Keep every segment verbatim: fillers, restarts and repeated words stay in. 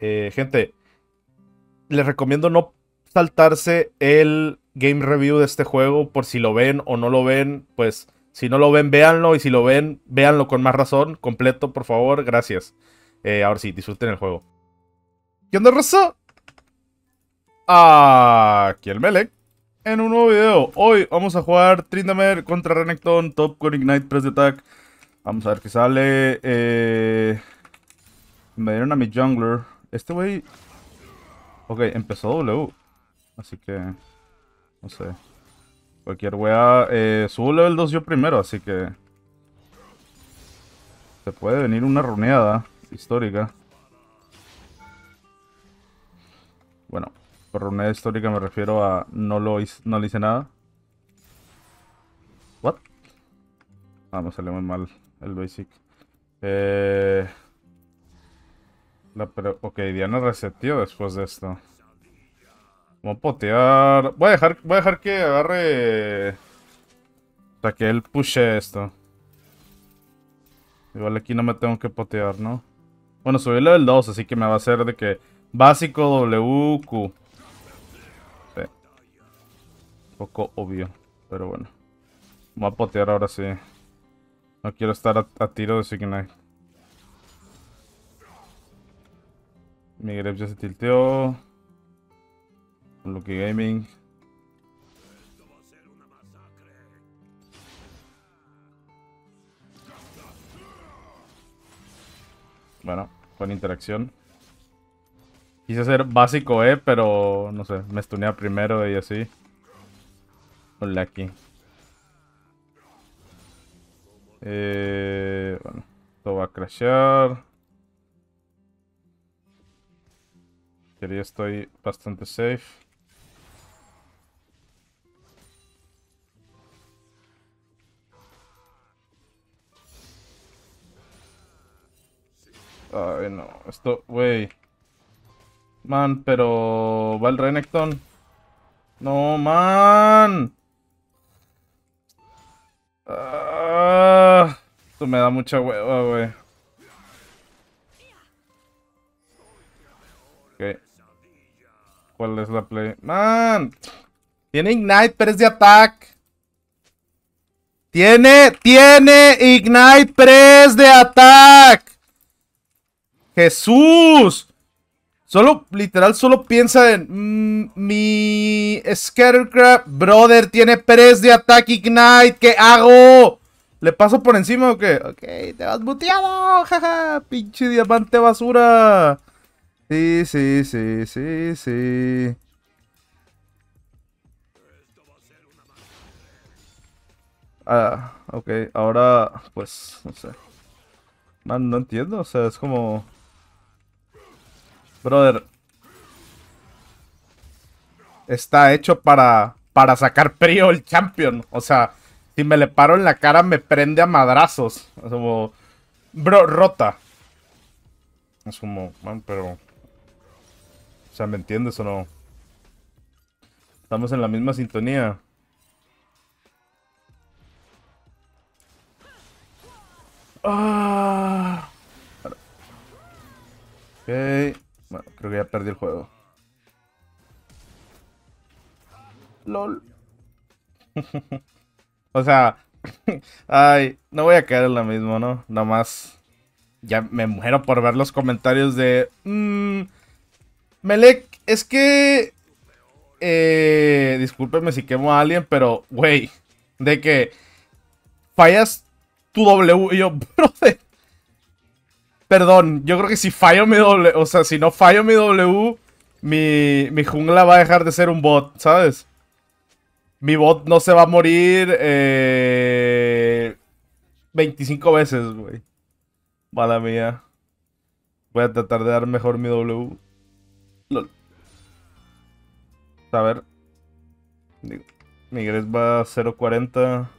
Eh, gente, les recomiendo no saltarse el game review de este juego por si lo ven o no lo ven. Pues si no lo ven, véanlo, y si lo ven, véanlo con más razón, completo, por favor, gracias. Eh, ahora sí, disfruten el juego. ¿Qué onda, Rosa? Aquí el Melec en un nuevo video. Hoy vamos a jugar Tryndamere contra Renekton, top con Ignite, press de attack. Vamos a ver qué sale. Eh... Me dieron a mi jungler. Este güey... Ok, empezó W. Así que... No sé. Cualquier wea... Eh, subo level dos yo primero, así que... Se puede venir una runeada histórica. Bueno, por runeada histórica me refiero a... No, lo hice, no le hice nada. What? Ah, me salió muy mal el basic. Eh... La pero... Ok, Diana reseteó después de esto. Voy a potear... Voy a dejar, voy a dejar que agarre... O sea, que él pushe esto. Igual aquí no me tengo que potear, ¿no? Bueno, subí level dos, así que me va a hacer de que... Básico W Q. Sí. Un poco obvio, pero bueno. Voy a potear ahora sí. No quiero estar a, a tiro de Signite. Mi Graves ya se tilteó. Lucky Gaming. Bueno, con interacción. Quise hacer básico E, eh, pero no sé, me stunea primero y así. Un Lucky. Eh, bueno, esto va a crashear. Pero ya estoy bastante safe. Ay, no. Esto, wey. Man, pero... ¿Va el Renekton? No, man. Ah, esto me da mucha hueva, wey. Ok. ¿Cuál es la play? ¡Man! Tiene Ignite, press de attack. ¡Tiene! ¡Tiene Ignite, press de attack! ¡Jesús! Solo, literal, solo piensa en... Mmm, mi... Scarecraft, brother, tiene press de attack Ignite. ¿Qué hago? ¿Le paso por encima o qué? Ok, te vas buteado. Jaja, pinche diamante basura. Sí, sí, sí, sí, sí. Ah, ok, ahora, pues, no sé. Man, no entiendo, o sea, es como... Brother. Está hecho para, para sacar prio el champion. O sea, si me le paro en la cara me prende a madrazos. Es como... Bro, rota. Es como, man, pero... O sea, ¿me entiendes o no? Estamos en la misma sintonía. Ah. Ok. Bueno, creo que ya perdí el juego. LOL. O sea... Ay, no voy a caer en la misma, ¿no? Nada más... Ya me muero por ver los comentarios de... Mmm... Melec, es que... Eh, discúlpeme si quemo a alguien, pero... Güey, de que... Fallas tu W. Y yo, brother... Perdón, yo creo que si fallo mi W... O sea, si no fallo mi W... Mi, mi jungla va a dejar de ser un bot, ¿sabes? Mi bot no se va a morir... Eh, veinticinco veces, güey. Mala mía. Voy a tratar de dar mejor mi W. LOL. A ver. Mi Graves va a cero punto cuarenta.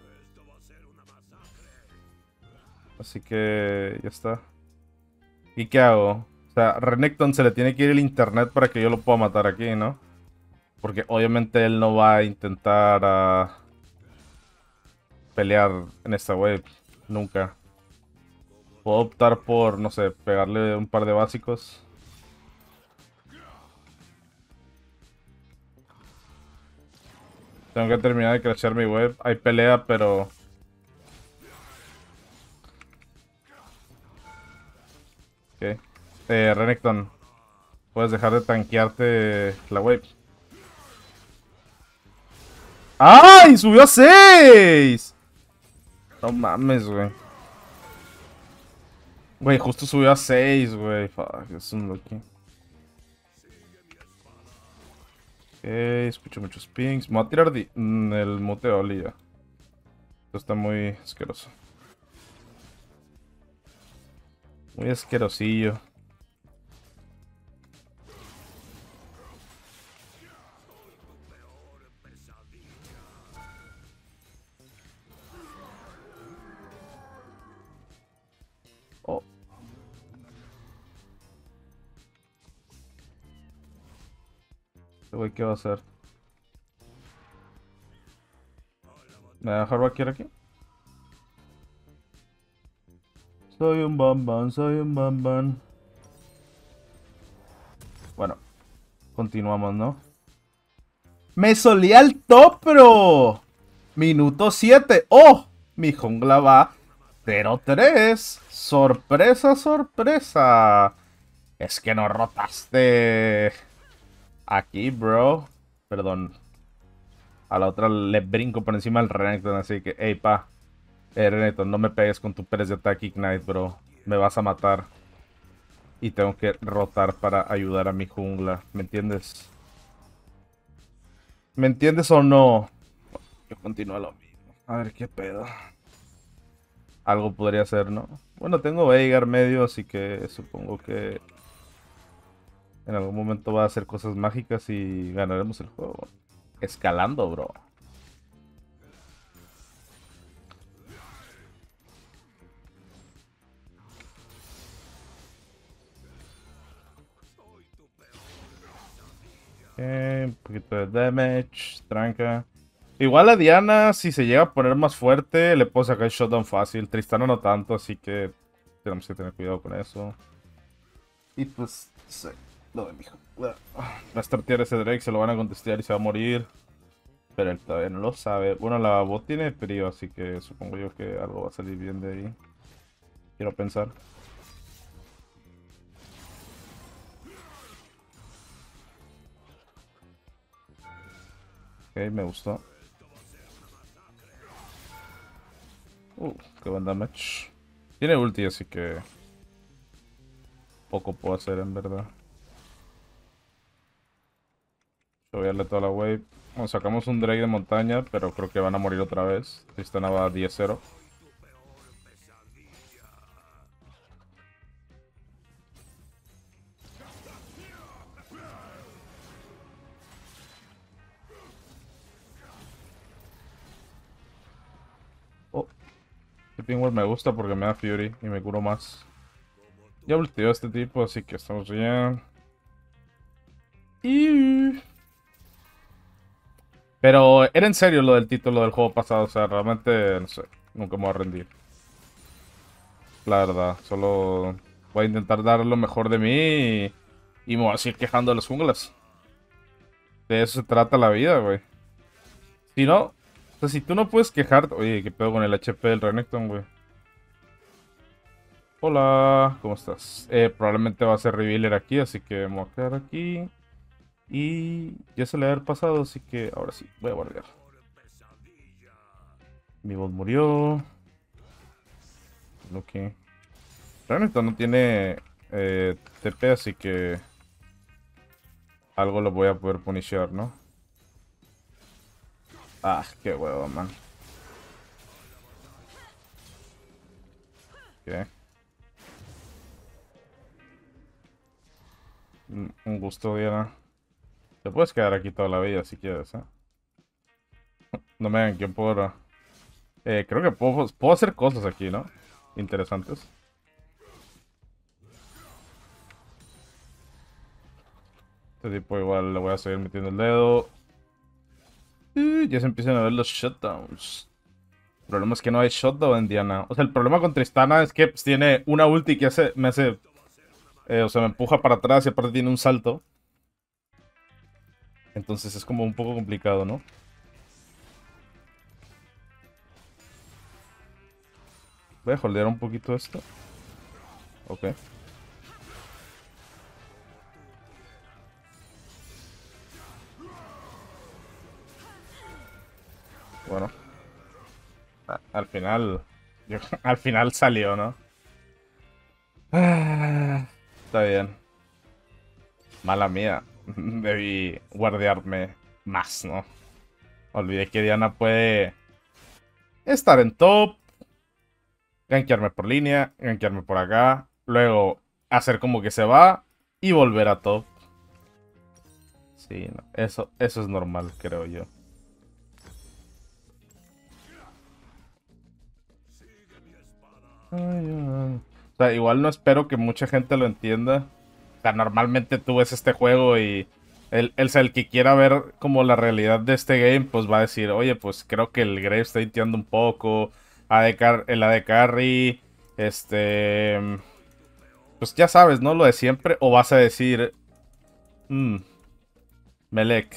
Así que ya está. ¿Y qué hago? O sea, Renekton se le tiene que ir el internet para que yo lo pueda matar aquí, ¿no? Porque obviamente él no va a intentar a pelear en esta wave. Nunca. Puedo optar por, no sé, pegarle un par de básicos. Tengo que terminar de crashear mi web. Hay pelea, pero... Ok. Eh, Renekton, puedes dejar de tanquearte la wave. ¡Ay! ¡Subió a seis! No mames, güey. Güey, justo subió a seis, güey. Fuck, es un lucky. Ok, escucho muchos pings. Me voy a tirar de... mm, el muteo, ya. Esto está muy asqueroso. Muy asquerosillo. Güey, ¿qué va a hacer? ¿Me va a dejar vaquear aquí? Soy un bambán, soy un bambán. Bueno, continuamos, ¿no? ¡Me solí al top, bro! Minuto siete. ¡Oh! Mi jungla va cero tres. ¡Sorpresa, sorpresa! Es que no rotaste... aquí, bro. Perdón. A la otra le brinco por encima al Renekton, así que... ey, pa. Eh, Renekton, no me pegues con tu press de ataque Ignite, bro. Me vas a matar. Y tengo que rotar para ayudar a mi jungla. ¿Me entiendes? ¿Me entiendes o no? Yo continúo lo mismo. A ver, qué pedo. Algo podría ser, ¿no? Bueno, tengo Veigar medio, así que supongo que... en algún momento va a hacer cosas mágicas y ganaremos el juego. Escalando, bro. Okay, un poquito de damage. Tranca. Igual a Diana, si se llega a poner más fuerte, le puedo sacar el shotdown fácil. Tristana no tanto, así que tenemos que tener cuidado con eso. Y pues... sí. Lo de mi hijo. Va a startear ese Drake, se lo van a contestar y se va a morir. Pero él todavía no lo sabe. Bueno, la bot tiene frío, así que supongo yo que algo va a salir bien de ahí. Quiero pensar. Ok, me gustó. Uh, qué buen damage. Tiene ulti, así que... poco puedo hacer, en verdad. Voy a darle toda la wave. Bueno, sacamos un Drake de montaña, pero creo que van a morir otra vez. Tristana va diez cero. Oh. Este pingüe me gusta porque me da Fury y me curo más. Ya volteó a este tipo, así que estamos bien. Y... pero era en serio lo del título del juego pasado, o sea, realmente, no sé, nunca me voy a rendir. La verdad, solo voy a intentar dar lo mejor de mí y, y me voy a seguir quejando de las junglas. De eso se trata la vida, güey. Si no, o sea, si tú no puedes quejarte... oye, ¿qué pedo con el H P del Renekton, güey? Hola, ¿cómo estás? Eh, probablemente va a ser revealer aquí, así que me voy a quedar aquí. Y ya se le ha pasado, así que ahora sí, voy a guardar. Mi bot murió. Lo que... Renekton no tiene eh, T P, así que... algo lo voy a poder punishear, ¿no? Ah, qué huevo, man. Ok. Un gusto, Diana. Te puedes quedar aquí toda la vida si quieres, ¿eh? No me hagan que puedo... Eh, creo que puedo, puedo hacer cosas aquí, ¿no? Interesantes. Este tipo igual le voy a seguir metiendo el dedo. Y ya se empiezan a ver los shutdowns. El problema es que no hay shutdown en Diana. O sea, el problema con Tristana es que pues, tiene una ulti que hace, me hace... Eh, o sea, me empuja para atrás y aparte tiene un salto. Entonces es como un poco complicado, ¿no? Voy a holdear un poquito esto. Ok. Bueno. Al final... Yo, al final salió, ¿no? Ah, está bien. Mala mía. Debí guardearme más, ¿no? Olvidé que Diana puede... estar en top. Gankearme por línea. Gankearme por acá. Luego hacer como que se va. Y volver a top. Sí, no, eso, eso es normal, creo yo. O sea, igual no espero que mucha gente lo entienda. O sea, normalmente tú ves este juego y el, el, el que quiera ver como la realidad de este game, pues va a decir, oye, pues creo que el Graves está inteando un poco, A D C, el A D Carry, este... pues ya sabes, ¿no? Lo de siempre. O vas a decir, mm, Melec,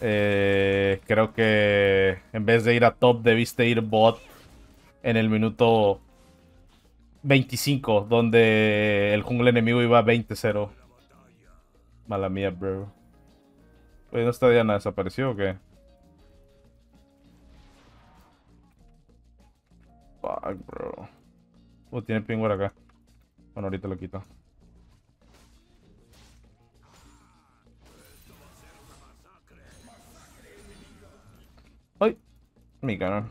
eh, creo que en vez de ir a top debiste ir bot en el minuto veinticinco, donde el jungle enemigo iba veinte cero. Mala mía, bro. Oye, ¿no está Diana? ¿Desapareció o qué? Fuck, bro. Uh, tiene pingüero acá. Bueno, ahorita lo quito. ¡Ay! Mi canal.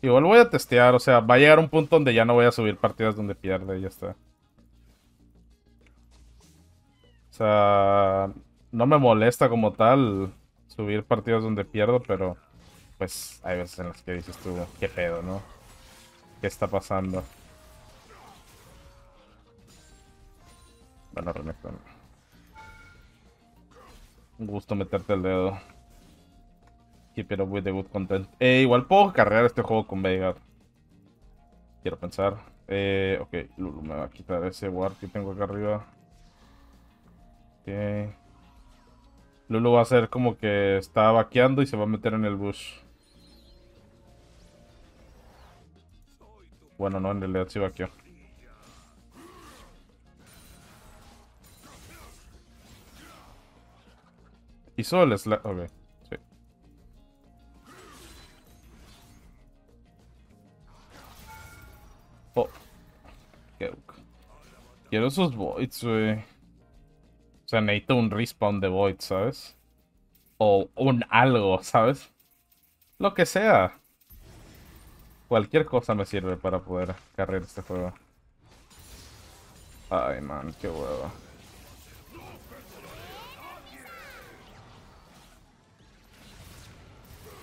Igual voy a testear, o sea, va a llegar un punto donde ya no voy a subir partidas donde pierde y ya está. O sea, no me molesta como tal subir partidas donde pierdo, pero pues hay veces en las que dices tú, qué pedo, ¿no? ¿Qué está pasando? Bueno, Renekton. Un gusto meterte el dedo. Pero with the good content. Eh, igual puedo carrear este juego con Veigar. Quiero pensar. Eh, ok, Lulu me va a quitar ese ward que tengo acá arriba. Ok. Lulu va a hacer como que está vaqueando y se va a meter en el bush. Bueno, no, en realidad sí vaqueó. Hizo el slash. Ok. Quiero esos voids, güey. O sea, necesito un respawn de voids, ¿sabes? O un algo, ¿sabes? Lo que sea. Cualquier cosa me sirve para poder cargar este juego. Ay, man, qué huevo.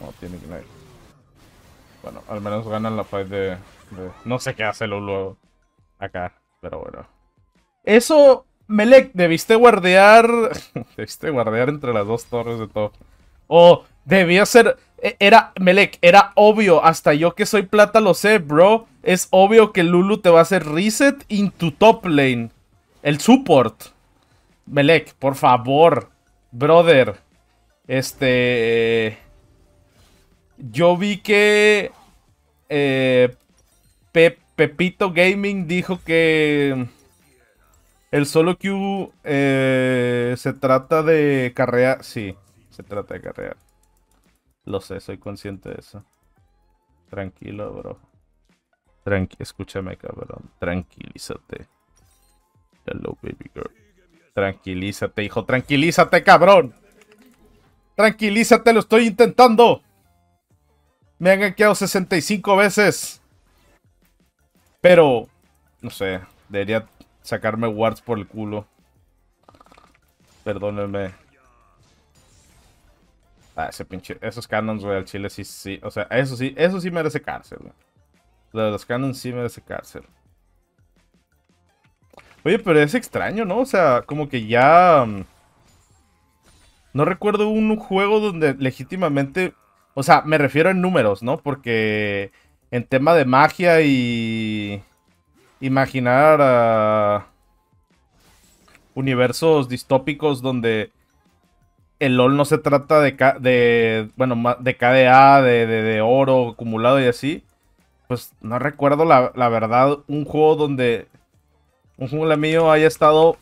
No tiene que ir. Bueno, al menos ganan la fight de, de... No sé qué hace Lulu acá, pero bueno. Eso, Melec, debiste guardear... debiste guardear entre las dos torres de top. O, oh, debía ser... Era, Melec, era obvio. Hasta yo que soy plata lo sé, bro. Es obvio que Lulu te va a hacer reset in tu top lane. El support. Melec, por favor. Brother. Este... Yo vi que... Eh, Pe Pepito Gaming dijo que... El solo Q eh, se trata de carrear. Sí, se trata de carrear. Lo sé, soy consciente de eso. Tranquilo, bro. Tranqui Escúchame, cabrón. Tranquilízate. Hello, baby girl. Tranquilízate, hijo. Tranquilízate, cabrón. Tranquilízate, lo estoy intentando. Me han gankeado sesenta y cinco veces. Pero, no sé, debería... sacarme wards por el culo. Perdónenme. Ah, ese pinche... Esos cannons, güey, al chile sí, sí. O sea, eso sí, eso sí merece cárcel, güey. Lo de los cannons sí merece cárcel. Oye, pero es extraño, ¿no? O sea, como que ya... No recuerdo un juego donde legítimamente... O sea, me refiero en números, ¿no? Porque en tema de magia y... imaginar a uh, universos distópicos donde el LOL no se trata de, de bueno, de K D A, de, de, de oro acumulado y así. pues no recuerdo la, la verdad un juego donde un jungla mío haya estado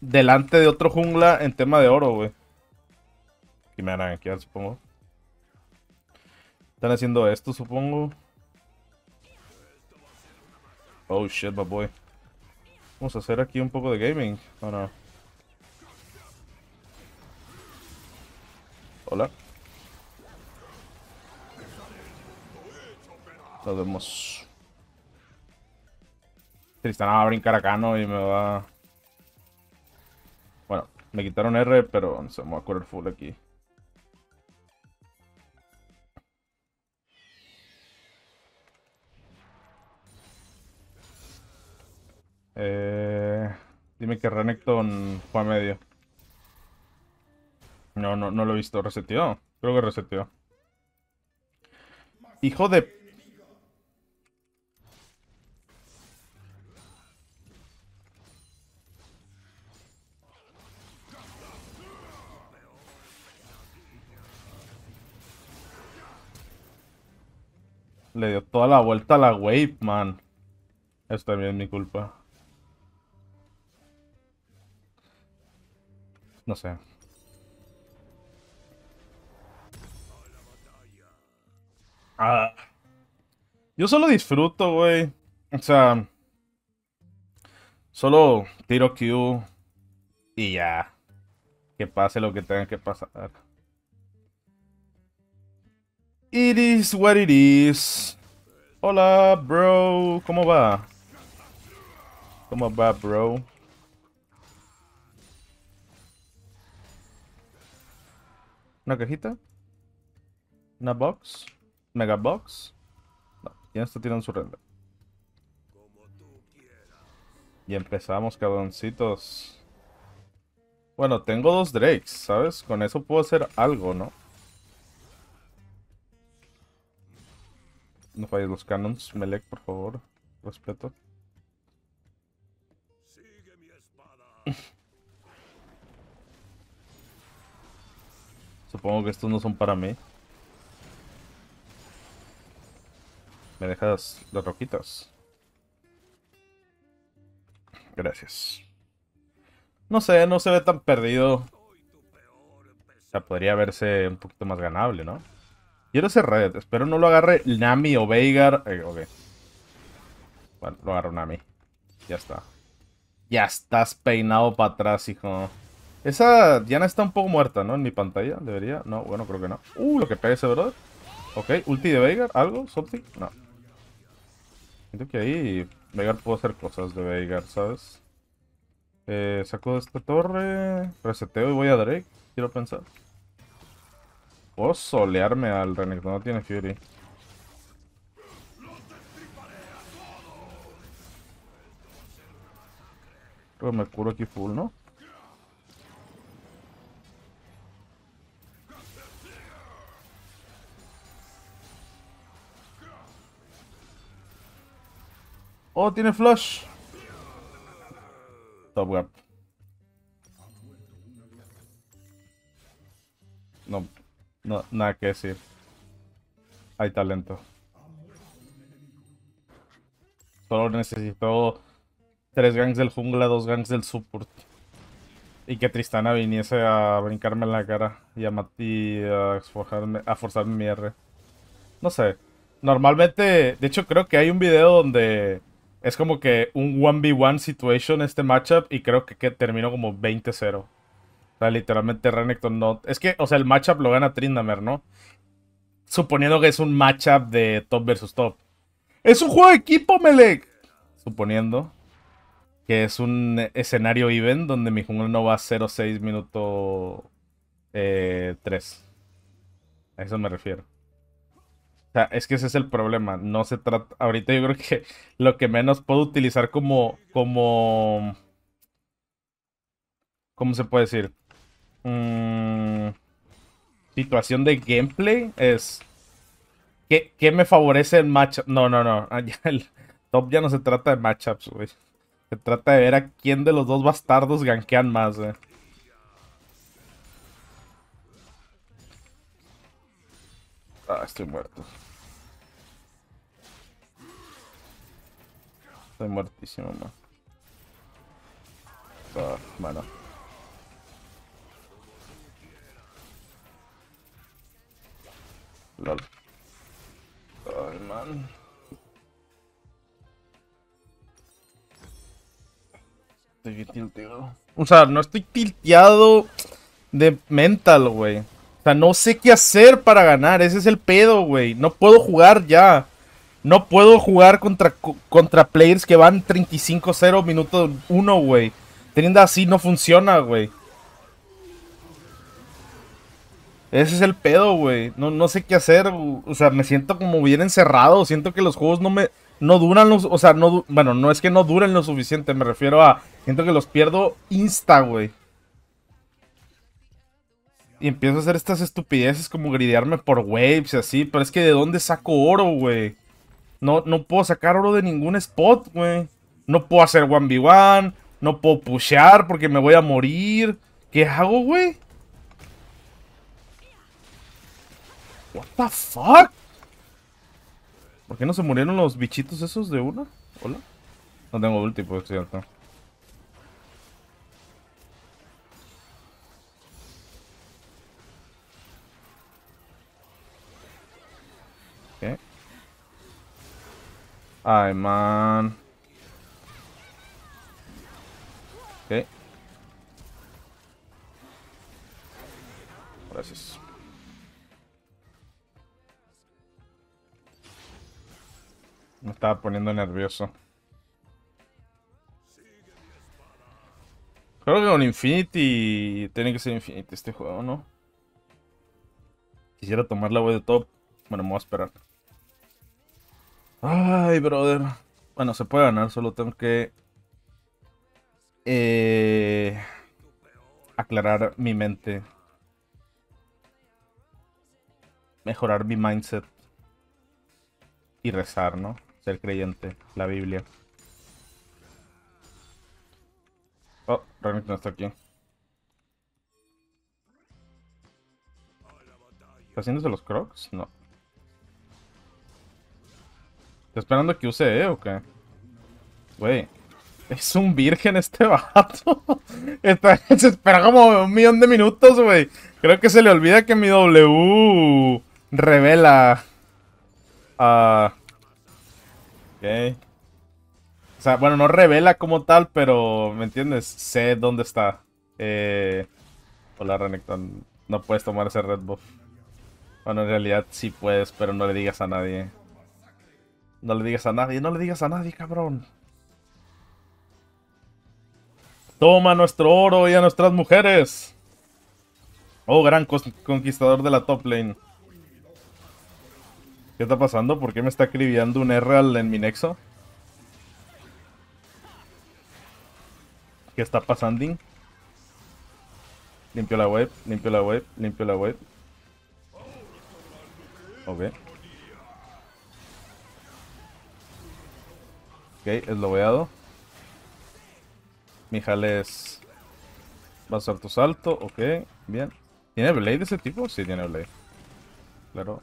delante de otro jungla en tema de oro, güey. Y me van a quedar, supongo. Están haciendo esto, supongo. Oh shit, my boy. Vamos a hacer aquí un poco de gaming. Oh, no. Hola. Nos vemos. Tristana va a brincar acá, ¿no? Y me va... Bueno, me quitaron R, pero no sé, me voy a correr full aquí. Eh, dime que Renekton fue a medio. No, no, no lo he visto. ¿Reseteó? Creo que reseteó. Hijo de... Le dio toda la vuelta a la wave, man. Eso también es mi culpa. No sé. Ah. Yo solo disfruto, güey. O sea... Solo tiro Q. Y ya. Que pase lo que tenga que pasar. It is what it is. Hola, bro. ¿Cómo va? ¿Cómo va, bro? ¿Una cajita? ¿Una box? ¿Mega box? No, ya está tirando su renda. Y empezamos, cabroncitos. Bueno, tengo dos drakes, ¿sabes? Con eso puedo hacer algo, ¿no? No falles los canons, Melec, por favor. Respeto. Sigue mi espada. Supongo que estos no son para mí. Me dejas las roquitas. Gracias. No sé, no se ve tan perdido. O sea, podría verse un poquito más ganable, ¿no? Quiero ese red, espero no lo agarre Nami o Veigar. Eh, ok. Bueno, lo agarro Nami. Ya está. Ya estás peinado para atrás, hijo. Esa Diana está un poco muerta, ¿no? En mi pantalla, debería. No, bueno, creo que no. Uh, lo que pega ese, brother. Ok, ulti de Veigar, algo, something. No. Siento que ahí Veigar puedo hacer cosas de Veigar, ¿sabes? Eh, saco de esta torre. Reseteo y voy a Drake, quiero pensar. Puedo solearme al Renekton, no tiene Fury. Creo que me curo aquí full, ¿no? Oh, tiene flash. Top gap. No. No, nada que decir. Hay talento. Solo necesito tres ganks del jungla, dos ganks del support. Y que Tristana viniese a brincarme en la cara y a, y a, forjarme, a forzarme mi R. No sé. Normalmente, de hecho creo que hay un video donde es como que un uno ve uno situation este matchup y creo que, que terminó como veinte cero. O sea, literalmente Renekton no... Es que, o sea, el matchup lo gana Tryndamere, ¿no? Suponiendo que es un matchup de top versus top. ¡Es un juego de equipo, Melec! Suponiendo que es un escenario even donde mi jungla no va a cero seis minuto eh, tres. A eso me refiero. O sea, es que ese es el problema. No se trata... Ahorita yo creo que lo que menos puedo utilizar como... como... ¿Cómo se puede decir? Mm, situación de gameplay es... ¿Qué, qué me favorece el matchup? No, no, no. El top ya no se trata de matchups, güey. Se trata de ver a quién de los dos bastardos gankean más, güey. Ah, estoy muerto. Estoy muertísimo, man. Oh, bueno. Lol. Oh, man. Estoy tilteado. O sea, no estoy tilteado de mental, güey. O sea, no sé qué hacer para ganar. Ese es el pedo, güey. No puedo jugar ya. No puedo jugar contra, contra players que van treinta y cinco cero minuto uno, güey. Teniendo así no funciona, güey. Ese es el pedo, güey. No, no sé qué hacer. O sea, me siento como bien encerrado. Siento que los juegos no me... No duran los... O sea, no... Bueno, no es que no duren lo suficiente. Me refiero a... Siento que los pierdo insta, güey. Y empiezo a hacer estas estupideces como gridearme por waves y así. Pero es que ¿de dónde saco oro, güey? No, no puedo sacar oro de ningún spot, güey. No puedo hacer uno ve uno. No puedo pushear porque me voy a morir. ¿Qué hago, güey? What the fuck? ¿Por qué no se murieron los bichitos esos de una? Hola. No tengo ulti, por cierto. ¿Qué? Ay, man. ¿Qué? Gracias. Me estaba poniendo nervioso. Creo que con Infinity... Tiene que ser Infinity este juego, ¿no? Quisiera tomar la web de top. Bueno, me voy a esperar. Ay, brother. Bueno, se puede ganar. Solo tengo que... Eh, aclarar mi mente. Mejorar mi mindset. Y rezar, ¿no? Ser creyente, la Biblia. Oh, Renekton está aquí. ¿Está haciéndose los crocs? No. ¿Está esperando que use E o qué? Güey, es un virgen este vato. Está, se espera como un millón de minutos, güey. Creo que se le olvida que mi W revela. Ah... Uh, ok. O sea, bueno, no revela como tal, pero... ¿Me entiendes? Sé dónde está. Eh... Hola, Renekton. No puedes tomar ese red buff. Bueno, en realidad sí puedes, pero no le digas a nadie. No le digas a nadie. No le digas a nadie, cabrón. Toma nuestro oro y a nuestras mujeres. Oh, gran conquistador de la top lane. ¿Qué está pasando? ¿Por qué me está escribiendo un R al, en mi nexo? ¿Qué está pasando? Limpio la web, limpio la web, limpio la web. Ok. Ok, es lobeado. Mijales. Va a salto salto, ok, bien. ¿Tiene Blade ese tipo? Sí, tiene Blade. Claro.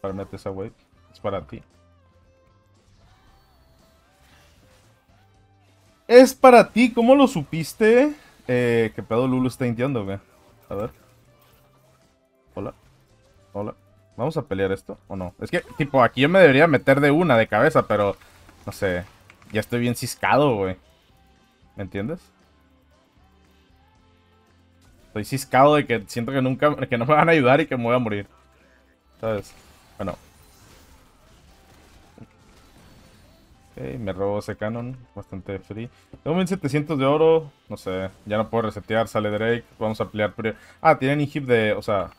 Farmeate esa wave. Es para ti. Es para ti. ¿Cómo lo supiste? Eh, ¿Qué pedo Lulu está inteando, güey? A ver. Hola. Hola. ¿Vamos a pelear esto o no? Es que, tipo, aquí yo me debería meter de una, de cabeza, pero... No sé. Ya estoy bien ciscado, güey. ¿Me entiendes? Estoy ciscado de que siento que nunca... Que no me van a ayudar y que me voy a morir. ¿Sabes? Bueno. Ok, me robó ese canon. Bastante free. Tengo mil setecientos de oro. No sé. Ya no puedo resetear. Sale Drake. Vamos a pelear. Ah, tienen inhib de... O sea...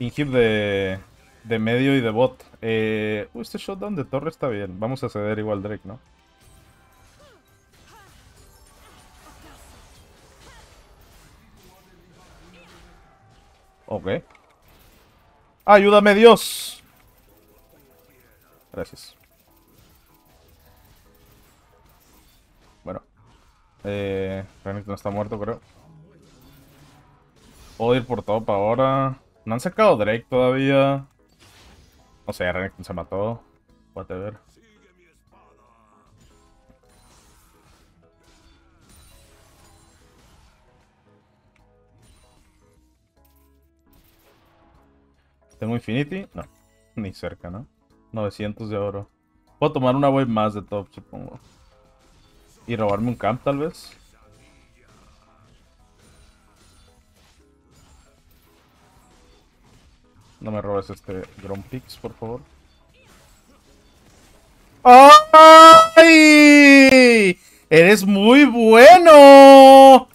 Inhib de... De medio y de bot. Eh... Uy, este shotdown de torre está bien. Vamos a ceder igual Drake, ¿no? Ok. ¡Ayúdame, Dios! Gracias. Bueno. Eh... Renekton está muerto, creo. Puedo ir por top ahora. No han sacado Drake todavía. O sea, Renekton se mató. whatever. ¿Tengo Infinity? No, ni cerca, ¿no? novecientos de oro. Puedo tomar una wave más de top, supongo. Y robarme un camp, tal vez. No me robes este Grumpix, por favor. ¡Ay! ¡Eres muy bueno!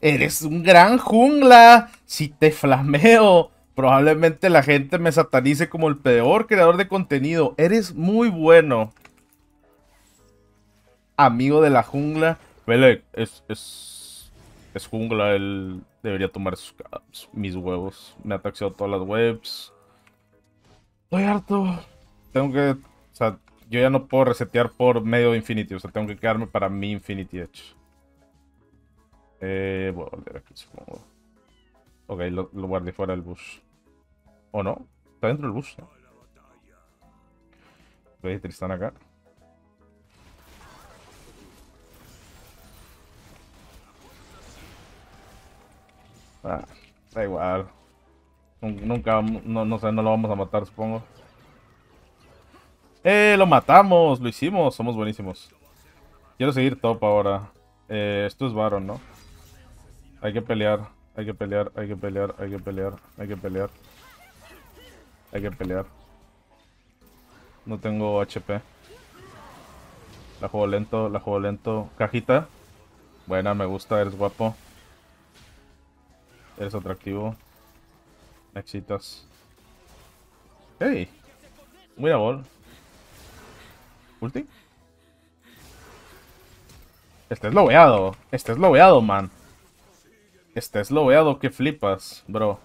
¡Eres un gran jungla! ¡Si te flameo! Probablemente la gente me satanice como el peor creador de contenido. Eres muy bueno. Amigo de la jungla. Melec, es, es, es jungla. Él debería tomar sus, mis huevos. Me ha taxeado todas las webs. Estoy harto. Tengo que... O sea, yo ya no puedo resetear por medio de Infinity. O sea, tengo que quedarme para mi Infinity Edge. Eh, voy a volver aquí, supongo. Ok, lo, lo guardé fuera del bus. ¿O no? Está dentro del bus, ¿no? ¿Veis? Tristana acá. Ah, da igual. Nunca, no, no sé, no lo vamos a matar, supongo. ¡Eh! ¡Lo matamos! ¡Lo hicimos! Somos buenísimos. Quiero seguir top ahora. Eh, esto es Baron, ¿no? Hay que pelear. Hay que pelear, hay que pelear, hay que pelear, hay que pelear. Hay que pelear. No tengo H P. La juego lento, la juego lento. Cajita. Buena, me gusta, eres guapo. Eres atractivo. Me excitas. ¡Hey! Mira bol. ¿Ulti? Este es lobeado. Este es lobeado, man. Este es lobeado, que flipas, bro.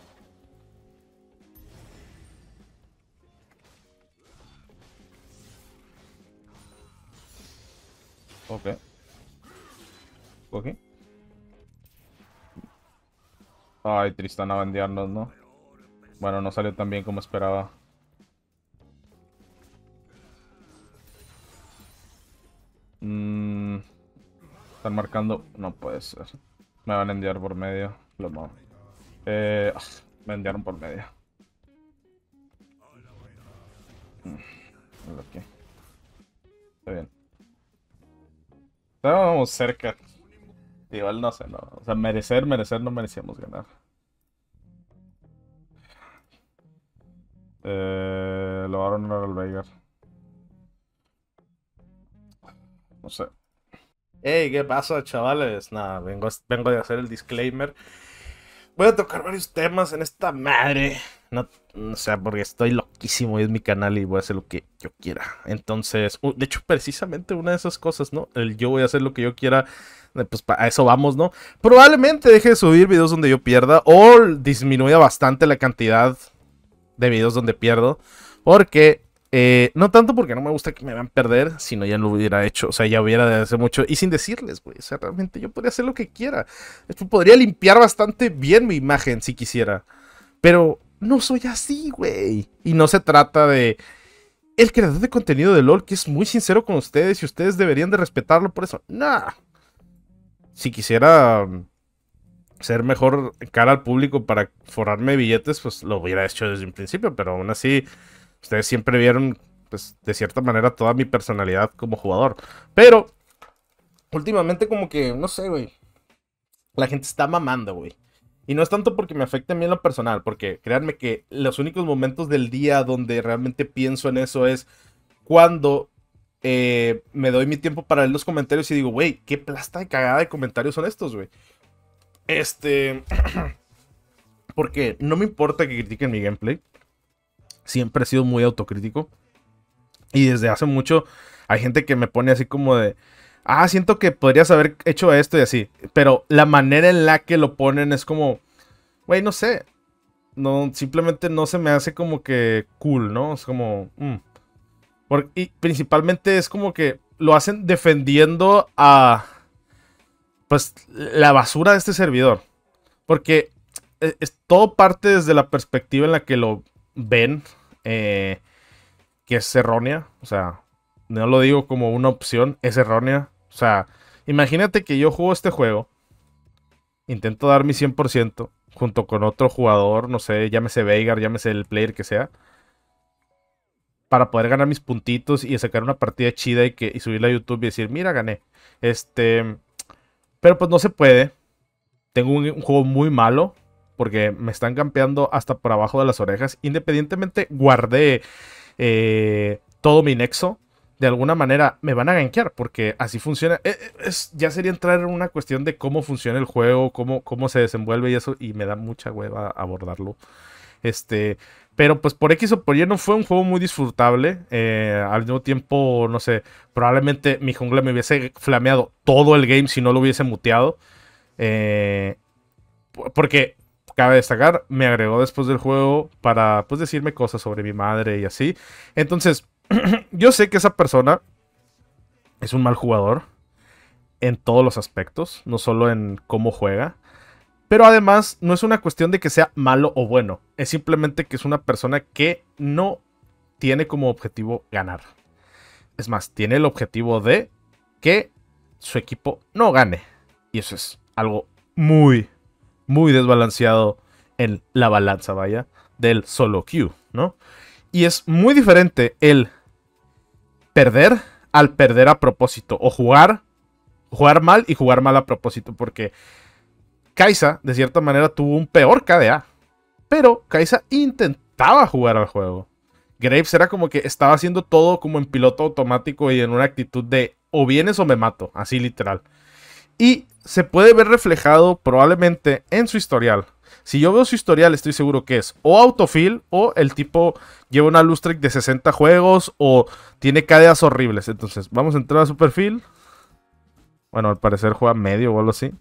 Ok. Ok. Ay, Tristana va a enviarnos, ¿no? Bueno, no salió tan bien como esperaba. Mm, están marcando... No puede ser. Me van a enviar por medio. Lo no. Eh. Oh, me enviaron por medio. Okay. Está bien. Estábamos cerca. Igual no sé, no. O sea, merecer, merecer, no merecíamos ganar. Eh. Lo van a honrar al Veigar. No sé. Hey, ¿qué pasa, chavales? Nada, vengo, vengo de hacer el disclaimer. Voy a tocar varios temas en esta madre. No, o sea, porque estoy loquísimo y es mi canal y voy a hacer lo que yo quiera. Entonces, uh, de hecho, precisamente una de esas cosas, ¿no? El yo voy a hacer lo que yo quiera, pues a eso vamos, ¿no? Probablemente deje de subir videos donde yo pierda o disminuya bastante la cantidad de videos donde pierdo. Porque... Eh, no tanto porque no me gusta que me van a perder, sino ya lo hubiera hecho, o sea, ya hubiera de hacer mucho, y sin decirles, güey, o sea, realmente yo podría hacer lo que quiera, esto podría limpiar bastante bien mi imagen si quisiera, pero no soy así, güey, y no se trata de el creador de contenido de LOL que es muy sincero con ustedes y ustedes deberían de respetarlo por eso, nah, si quisiera... ser mejor cara al público para forrarme billetes, pues lo hubiera hecho desde un principio, pero aún así ustedes siempre vieron, pues, de cierta manera toda mi personalidad como jugador. Pero, últimamente como que, no sé, güey, la gente está mamando, güey. Y no es tanto porque me afecte a mí en lo personal, porque créanme que los únicos momentos del día donde realmente pienso en eso es cuando... Eh, me doy mi tiempo para leer los comentarios y digo, güey, qué plasta de cagada de comentarios son estos, güey. Este, porque no me importa que critiquen mi gameplay. Siempre he sido muy autocrítico. Y desde hace mucho hay gente que me pone así como de... Ah, siento que podrías haber hecho esto y así. Pero la manera en la que lo ponen es como... Güey, no sé. No, simplemente no se me hace como que cool, ¿no? Es como... Mm. Porque, y principalmente es como que lo hacen defendiendo a... Pues la basura de este servidor. Porque es, es todo parte desde la perspectiva en la que lo ven. Eh, que es errónea, o sea, no lo digo como una opción, es errónea. O sea, imagínate que yo juego este juego, intento dar mi cien por ciento junto con otro jugador, no sé, llámese Veigar, llámese el player que sea, para poder ganar mis puntitos y sacar una partida chida y, que, y subirla a YouTube y decir, mira, gané. Este, pero pues no se puede. Tengo un, un juego muy malo porque me están campeando hasta por abajo de las orejas. Independientemente, guardé eh, todo mi nexo. De alguna manera me van a gankear porque así funciona. Es, es, ya sería entrar en una cuestión de cómo funciona el juego, cómo, cómo se desenvuelve y eso. Y me da mucha hueva abordarlo. Este... Pero pues por X o por Y no fue un juego muy disfrutable. Eh, al mismo tiempo, no sé, probablemente mi jungla me hubiese flameado todo el game si no lo hubiese muteado. Eh, porque, cabe destacar, me agregó después del juego para pues decirme cosas sobre mi madre y así. Entonces, yo sé que esa persona es un mal jugador en todos los aspectos, no solo en cómo juega. Pero además, no es una cuestión de que sea malo o bueno. Es simplemente que es una persona que no tiene como objetivo ganar. Es más, tiene el objetivo de que su equipo no gane. Y eso es algo muy, muy desbalanceado en la balanza, vaya, del solo queue, ¿no? Y es muy diferente el perder al perder a propósito. O jugar, jugar mal y jugar mal a propósito. Porque Kai'Sa, de cierta manera, tuvo un peor K D A. Pero Kai'Sa intentaba jugar al juego. Graves era como que estaba haciendo todo como en piloto automático y en una actitud de o vienes o me mato, así literal. Y se puede ver reflejado probablemente en su historial. Si yo veo su historial, estoy seguro que es o autofill o el tipo lleva una loose streak de sesenta juegos o tiene K D As horribles. Entonces, vamos a entrar a su perfil. Bueno, al parecer juega medio o algo así.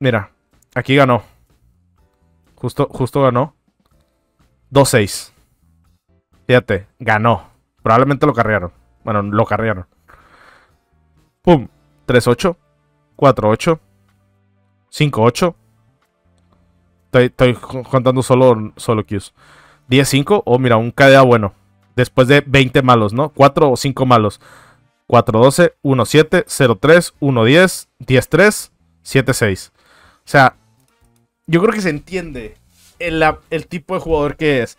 Mira, aquí ganó. Justo, justo ganó. dos seis. Fíjate, ganó. Probablemente lo carrearon. Bueno, lo carrearon. Pum. tres ocho. cuatro ocho. cinco ocho. Estoy, estoy contando solo, solo Qs. diez cinco. Oh, mira, un K D A bueno. Después de veinte malos, ¿no? cuatro o cinco malos. cuatro doce. uno siete. cero tres. uno diez. diez tres. siete seis. O sea, yo creo que se entiende el, el tipo de jugador que es.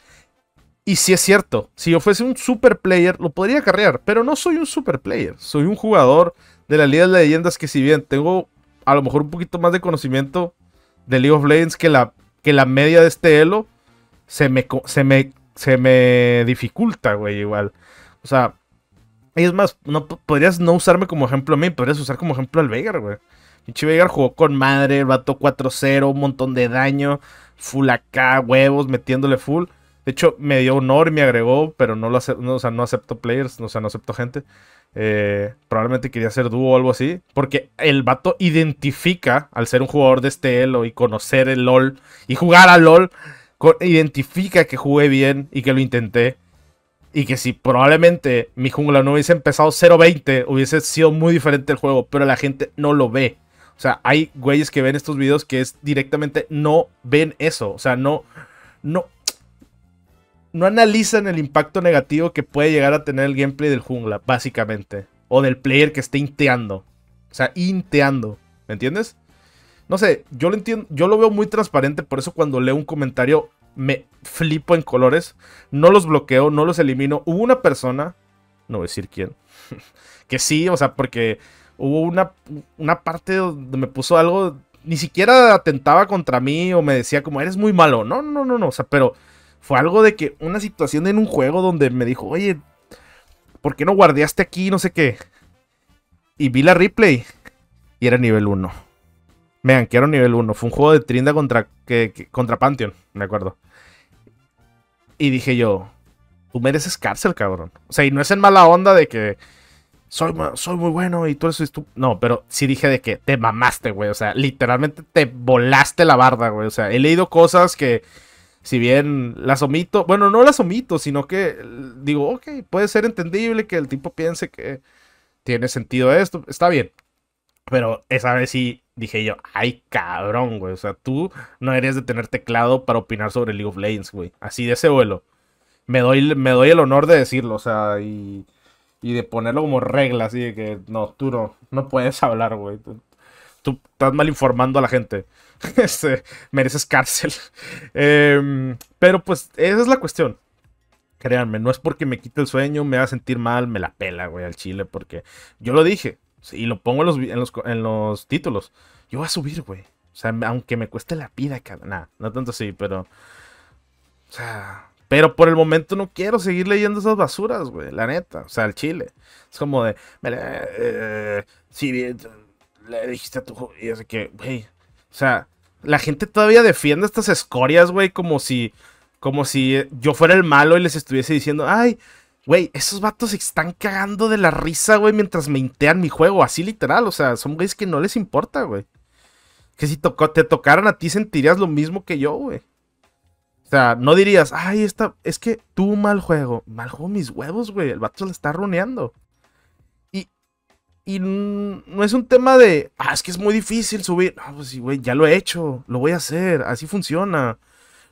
Y si es cierto, si yo fuese un super player, lo podría carrear. Pero no soy un super player. Soy un jugador de la Liga de Leyendas que si bien tengo a lo mejor un poquito más de conocimiento de League of Legends que la, que la media de este elo, se me, se me, se me dificulta, güey, igual. O sea, y es más, no, podrías no usarme como ejemplo a mí, podrías usar como ejemplo al Veigar, güey. Pinche Veigar jugó con madre, el vato cuatro cero, un montón de daño, full acá, huevos, metiéndole full. De hecho, me dio honor y me agregó, pero no lo acepto, no, o sea, no acepto players, no, o sea, no acepto gente. Eh, probablemente quería hacer dúo o algo así, porque el vato identifica, al ser un jugador de este elo y conocer el LOL y jugar a LOL, con, identifica que jugué bien y que lo intenté. Y que si probablemente mi jungla no hubiese empezado cero veinte, hubiese sido muy diferente el juego, pero la gente no lo ve. O sea, hay güeyes que ven estos videos que es directamente no ven eso. O sea, no, no, no analizan el impacto negativo que puede llegar a tener el gameplay del jungla, básicamente. O del player que esté inteando. O sea, inteando. ¿Me entiendes? No sé, yo lo entiendo, yo lo veo muy transparente, por eso cuando leo un comentario me flipo en colores. No los bloqueo, no los elimino. Hubo una persona, no voy a decir quién, que sí, o sea, porque hubo una, una parte donde me puso algo, ni siquiera atentaba contra mí o me decía como, eres muy malo. No, no, no, no, o sea, pero fue algo de que una situación en un juego donde me dijo, oye, ¿por qué no guardeaste aquí? No sé qué. Y vi la replay y era nivel uno. Me gankearon nivel uno. Fue un juego de Trinda contra, que, que, contra Pantheon, me acuerdo. Y dije yo, tú mereces cárcel, cabrón. O sea, y no es en mala onda de que Soy, soy muy bueno y tú eres estúpido. No, pero sí dije de que te mamaste, güey. O sea, literalmente te volaste la barda, güey. O sea, he leído cosas que, si bien las omito, bueno, no las omito, sino que digo, ok, puede ser entendible que el tipo piense que tiene sentido esto. Está bien. Pero esa vez sí dije yo, ay, cabrón, güey. O sea, tú no eres de tener teclado para opinar sobre League of Legends, güey. Así de ese vuelo. me doy, me doy el honor de decirlo, o sea, y, y de ponerlo como regla, así de que, no, tú no, no puedes hablar, güey. Tú, tú estás mal informando a la gente. Este, mereces cárcel. Eh, pero pues, esa es la cuestión. Créanme, no es porque me quite el sueño, me haga sentir mal, me la pela, güey, al chile, porque yo lo dije, y lo pongo en los, en los, en los títulos. Yo voy a subir, güey. O sea, aunque me cueste la vida, cabrón. Nah, no tanto así, pero... O sea... Pero por el momento no quiero seguir leyendo esas basuras, güey. La neta. O sea, al chile. Es como de... Mira, eh, sí, le dijiste a tu... Y así que, güey... O sea, la gente todavía defiende estas escorias, güey. Como si... Como si yo fuera el malo y les estuviese diciendo... Ay, güey, esos vatos se están cagando de la risa, güey. Mientras me intean mi juego. Así literal. O sea, son güeyes que no les importa, güey. Que si tocó, te tocaran a ti sentirías lo mismo que yo, güey. O sea, no dirías, ay, esta, es que tú mal juego. Mal juego mis huevos, güey. El vato se la está runeando. Y, y no es un tema de, ah, es que es muy difícil subir. No, pues sí, güey, ya lo he hecho. Lo voy a hacer. Así funciona.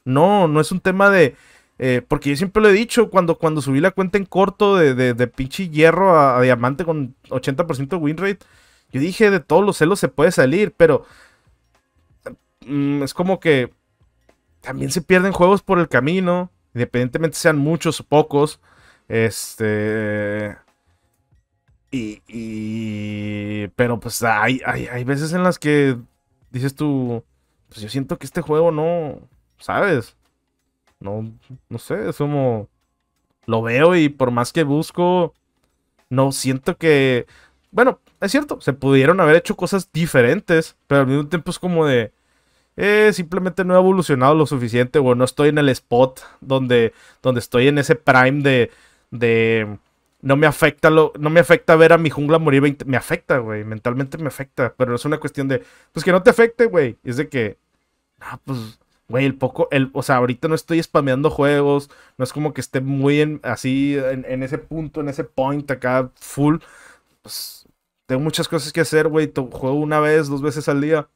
No, no es un tema de... Eh, porque yo siempre lo he dicho, cuando, cuando subí la cuenta en corto de, de, de pinche hierro a, a diamante con ochenta por ciento de win rate, yo dije, de todos los celos se puede salir, pero... Es como que también se pierden juegos por el camino, independientemente sean muchos o pocos. Este. Y. y pero pues hay, hay, hay veces en las que dices tú. Pues yo siento que este juego no. ¿Sabes? No. No sé. Es como. Lo veo y por más que busco. No siento que. Bueno, es cierto. Se pudieron haber hecho cosas diferentes. Pero al mismo tiempo es como de. Eh, simplemente no he evolucionado lo suficiente, o no estoy en el spot donde, donde estoy en ese prime de, de no me afecta lo, no me afecta ver a mi jungla morir veinte, me afecta, güey, mentalmente me afecta, pero no es una cuestión de, pues que no te afecte, güey, es de que, ah, pues, güey, el poco, el, o sea, ahorita no estoy spameando juegos, no es como que esté muy en, así, en, en ese punto, en ese point acá, full, pues, tengo muchas cosas que hacer, güey, juego una vez, dos veces al día.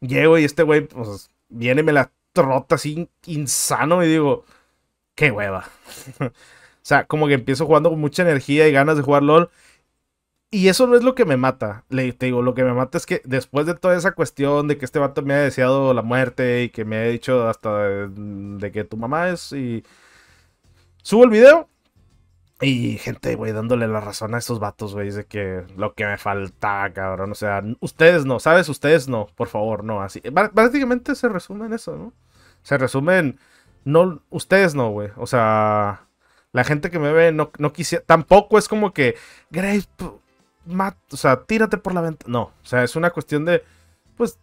Llego y este güey, pues, viene y me la trota así insano y digo, qué hueva. O sea, como que empiezo jugando con mucha energía y ganas de jugar LOL. Y eso no es lo que me mata. Le, te digo, lo que me mata es que después de toda esa cuestión de que este vato me ha deseado la muerte y que me ha dicho hasta de, de que tu mamá es y... Subo el video y gente, güey, dándole la razón a estos vatos, güey, de que lo que me falta, cabrón, o sea, ustedes no, ¿sabes? Ustedes no, por favor, no, así, prácticamente se resume en eso, ¿no? Se resumen, no, ustedes no, güey, o sea, la gente que me ve no, no quisiera, tampoco es como que, Graves, mat, o sea, tírate por la ventana, no, o sea, es una cuestión de, pues,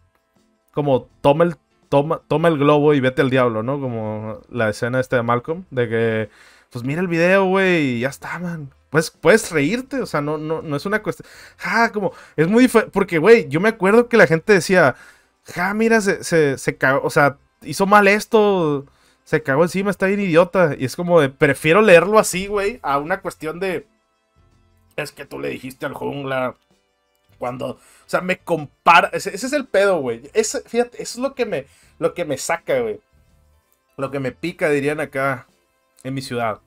como toma el, toma, toma el globo y vete al diablo, ¿no? Como la escena esta de Malcolm, de que... Pues mira el video, güey, y ya está, man. Pues puedes reírte, o sea, no, no, no es una cuestión... Ja, como, es muy diferente, porque, güey, yo me acuerdo que la gente decía... Ja, mira, se, se, se cagó, o sea, hizo mal esto, se cagó encima, está bien idiota. Y es como de, prefiero leerlo así, güey, a una cuestión de... Es que tú le dijiste al jungla cuando... O sea, me compara... Ese, ese es el pedo, güey. Fíjate, eso es lo que me, lo que me saca, güey. Lo que me pica, dirían acá... En mi ciudad.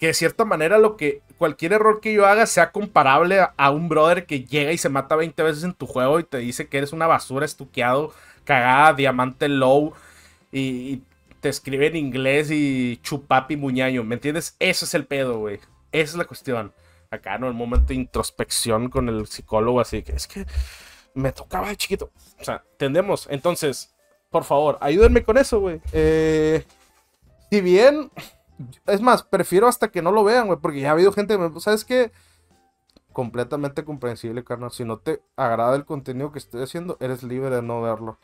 Que de cierta manera lo que cualquier error que yo haga sea comparable a, a un brother que llega y se mata veinte veces en tu juego y te dice que eres una basura, estuqueado, cagada, diamante low y, y te escribe en inglés y chupapi muñaño, ¿me entiendes? Eso es el pedo, güey. Esa es la cuestión. Acá, ¿no? El momento de introspección con el psicólogo, así que es que me tocaba de chiquito. O sea, entendemos. Entonces, por favor, ayúdenme con eso, güey. Eh... Si bien, es más, prefiero hasta que no lo vean, güey, porque ya ha habido gente que me... ¿Sabes qué? Completamente comprensible, carnal. Si no te agrada el contenido que estoy haciendo, eres libre de no verlo.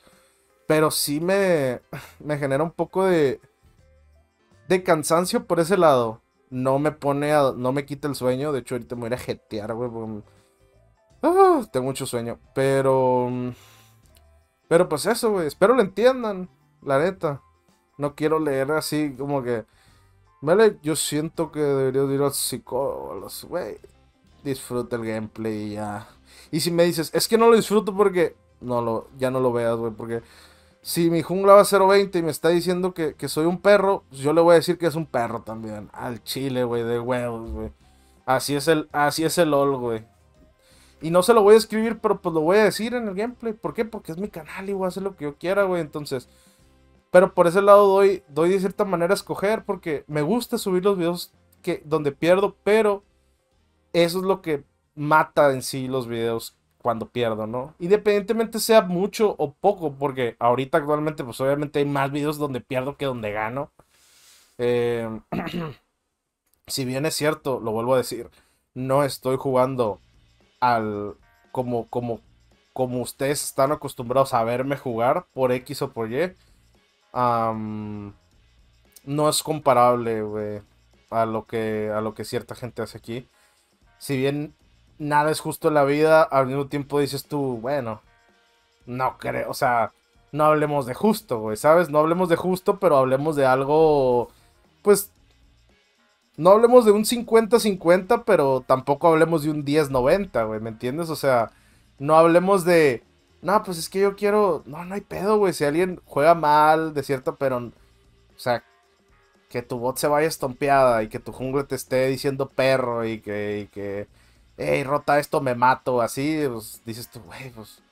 Pero sí me, me genera un poco de, de cansancio por ese lado. No me pone a... No me quita el sueño. De hecho, ahorita me voy a jetear, güey. Porque... Ah, tengo mucho sueño. Pero... Pero pues eso, güey. Espero lo entiendan, la neta. No quiero leer así como que... Vale, yo siento que debería ir al psicólogo, güey. Disfruta el gameplay y ya. Y si me dices, es que no lo disfruto porque... No, lo, ya no lo veas, güey, porque... Si mi jungla va a cero veinte y me está diciendo que, que soy un perro, yo le voy a decir que es un perro también. Al chile, güey, de huevos, güey. Así es el, así es el LOL, güey. Y no se lo voy a escribir, pero pues lo voy a decir en el gameplay. ¿Por qué? Porque es mi canal y voy a hacer lo que yo quiera, güey. Entonces, pero por ese lado doy, doy de cierta manera a escoger, porque me gusta subir los videos que, donde pierdo, pero eso es lo que mata en sí los videos cuando pierdo, ¿no? Independientemente sea mucho o poco, porque ahorita actualmente pues obviamente hay más videos donde pierdo que donde gano. Eh, si bien es cierto, lo vuelvo a decir, no estoy jugando... Al, como, como, como ustedes están acostumbrados a verme jugar por X o por Y, um, no es comparable, wey, a lo que, a lo que cierta gente hace aquí. Si bien nada es justo en la vida, al mismo tiempo dices tú, bueno, no creo, o sea, no hablemos de justo, güey, ¿sabes? No hablemos de justo, pero hablemos de algo, pues... No hablemos de un cincuenta cincuenta, pero tampoco hablemos de un diez noventa, güey, ¿me entiendes? O sea, no hablemos de... No, pues es que yo quiero... No, no hay pedo, güey, si alguien juega mal, de cierto, pero... O sea, que tu bot se vaya estompeada y que tu jungla te esté diciendo perro y que... Y que ey, rota esto, me mato, así, pues dices tú, güey, pues...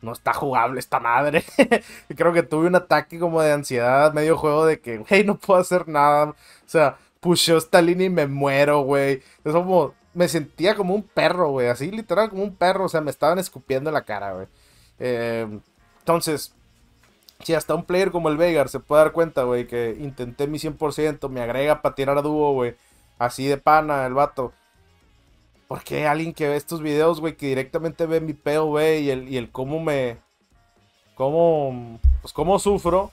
No está jugable esta madre. Creo que tuve un ataque como de ansiedad, medio juego de que, güey, no puedo hacer nada, o sea... Pushó esta línea y me muero, güey. Es como... Me sentía como un perro, güey. Así, literal, como un perro. O sea, me estaban escupiendo en la cara, güey. Eh, entonces, si hasta un player como el Veigar se puede dar cuenta, güey, que intenté mi cien por ciento, me agrega para tirar a dúo, güey. Así de pana, el vato. ¿Por qué alguien que ve estos videos, güey, que directamente ve mi P O V y el, y el cómo me... Cómo... Pues cómo sufro...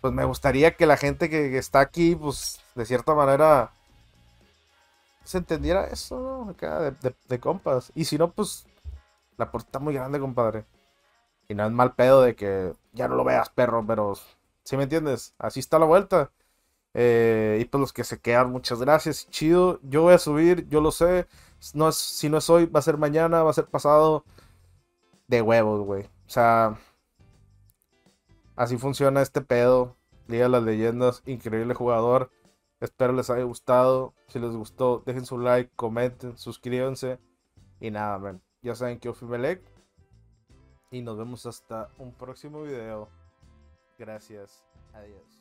Pues me gustaría que la gente que, que está aquí, pues, de cierta manera, se entendiera eso, ¿no? Acá de, de, de compas. Y si no, pues, la puerta está muy grande, compadre. Y no es mal pedo de que ya no lo veas, perro, pero, ¿sí me entiendes? Así está la vuelta. Eh, y pues los que se quedan, muchas gracias, chido. Yo voy a subir, yo lo sé. No es, si no es hoy, va a ser mañana, va a ser pasado. De huevos, güey. O sea... Así funciona este pedo, Liga de las Leyendas, increíble jugador, espero les haya gustado, si les gustó dejen su like, comenten, suscríbanse y nada, man, ya saben que yo fui Melec y nos vemos hasta un próximo video, gracias, adiós.